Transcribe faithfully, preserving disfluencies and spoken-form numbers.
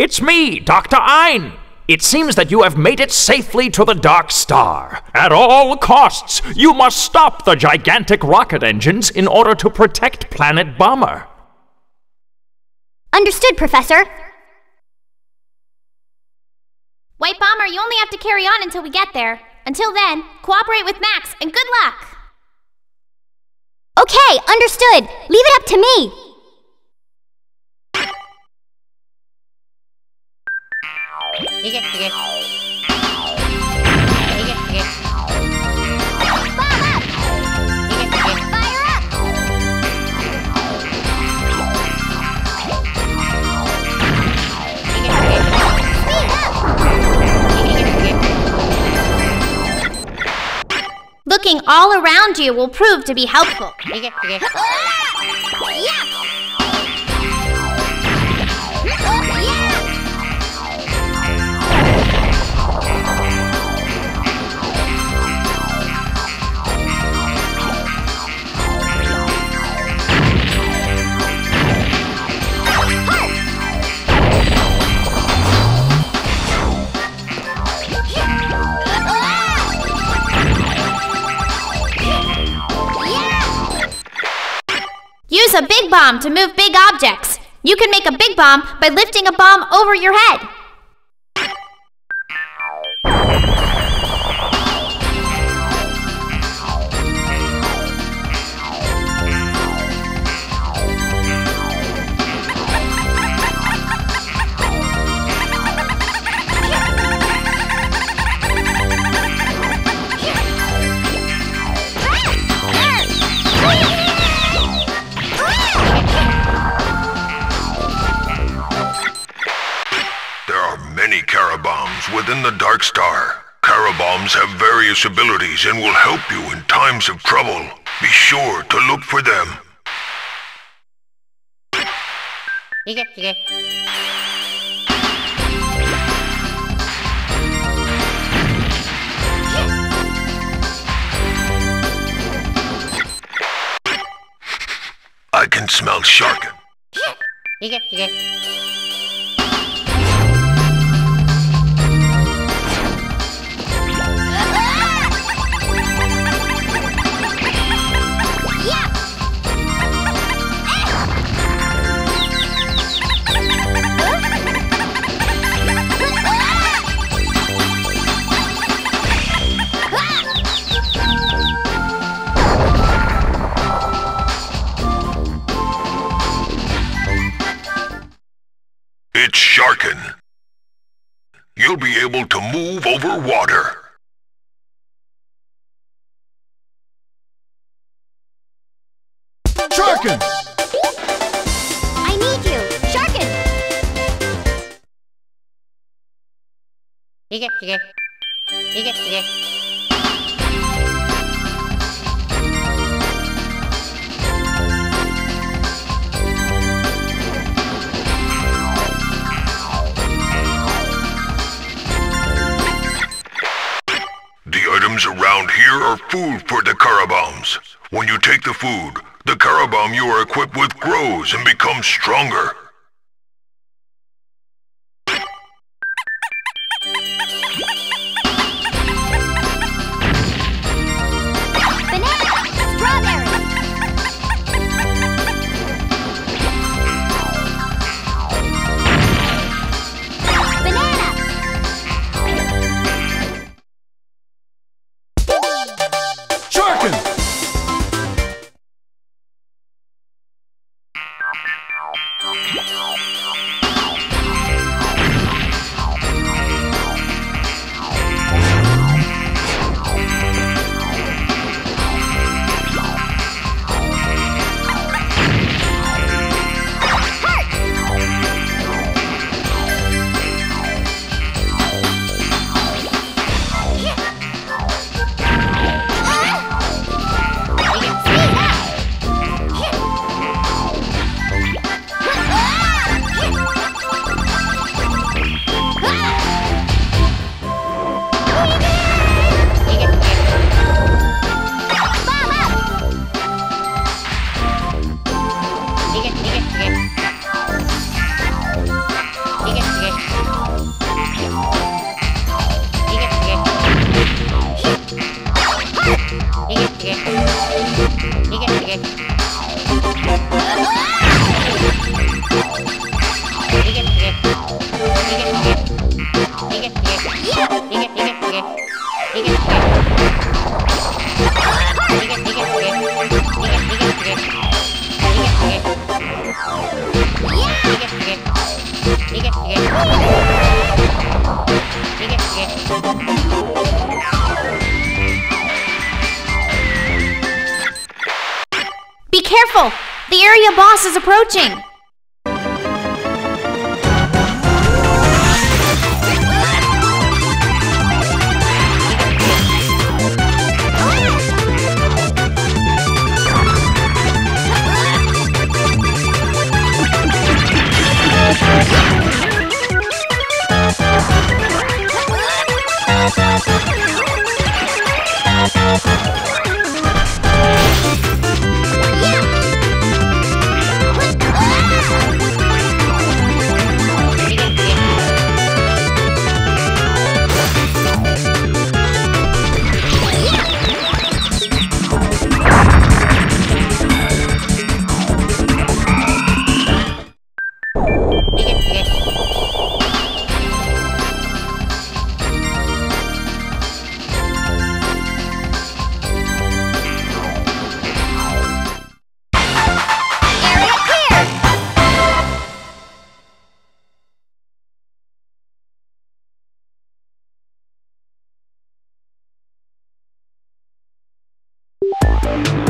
It's me, Doctor Ein. It seems that you have made it safely to the Dark Star. At all costs, you must stop the gigantic rocket engines in order to protect Planet Bomber. Understood, Professor. White Bomber, you only have to carry on until we get there. Until then, cooperate with Max, and good luck! Okay, understood! Leave it up to me! Bomb up! Fire up! Speed up! Looking all around you will prove to be helpful. Yeah! Use a big bomb to move big objects. You can make a big bomb by lifting a bomb over your head. Charaboms within the Dark Star. Charaboms have various abilities and will help you in times of trouble. Be sure to look for them. I can smell Sharkin. It's Sharkin. You'll be able to move over water. Sharkin! I need you, Sharkin! You get, you get, you get, you get. Around here are food for the Charaboms. When you take the food, the Charabom you are equipped with grows and becomes stronger. Yeah. Be careful! The area boss is approaching! We'll be right back.